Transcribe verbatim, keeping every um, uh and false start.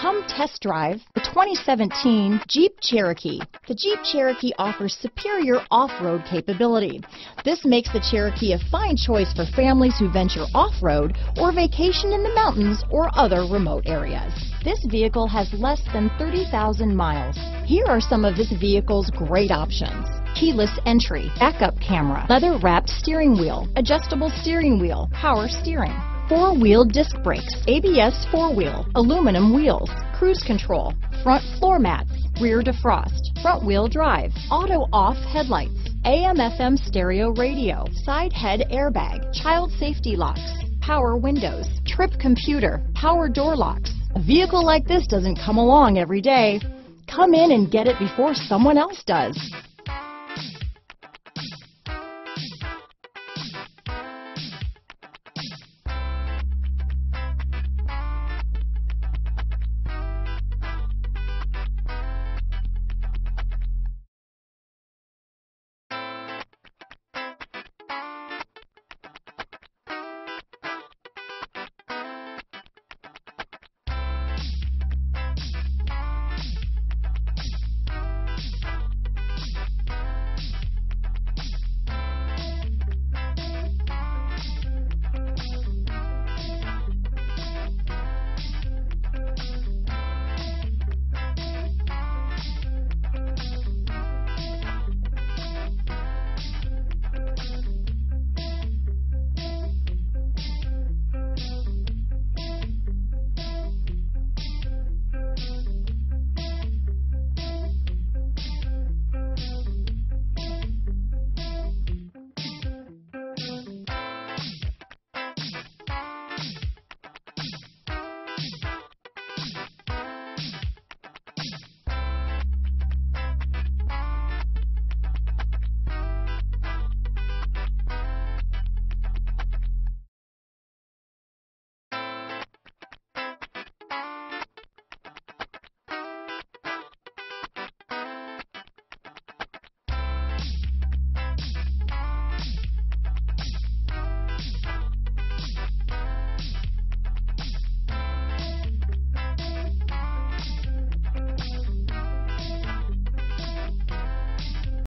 Come test drive the twenty seventeen Jeep Cherokee. The Jeep Cherokee offers superior off-road capability. This makes the Cherokee a fine choice for families who venture off-road or vacation in the mountains or other remote areas. This vehicle has less than thirty thousand miles. Here are some of this vehicle's great options: keyless entry, backup camera, leather-wrapped steering wheel, adjustable steering wheel, power steering, four-wheel disc brakes, A B S four-wheel, aluminum wheels, cruise control, front floor mats, rear defrost, front-wheel drive, auto-off headlights, A M F M stereo radio, side head airbag, child safety locks, power windows, trip computer, power door locks. A vehicle like this doesn't come along every day. Come in and get it before someone else does.